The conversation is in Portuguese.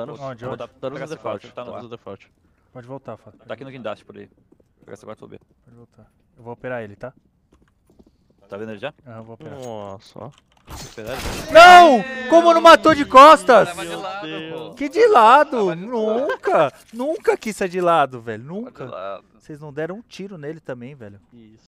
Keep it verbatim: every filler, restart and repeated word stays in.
Thanos. Onde? Vou Thanos no default. Thanos no default. Pode voltar, Fá. Tá aqui no guindaste por aí. Vou pegar essa quarta B. Pode voltar. Eu vou operar ele, tá? Tá vendo ele já? Ah, eu vou operar. Nossa. Não! Como não matou de costas? De lado, que de lado? De nunca! Lado. Nunca quis ser de lado, velho. Nunca. Vocês não deram um tiro nele também, velho. Isso.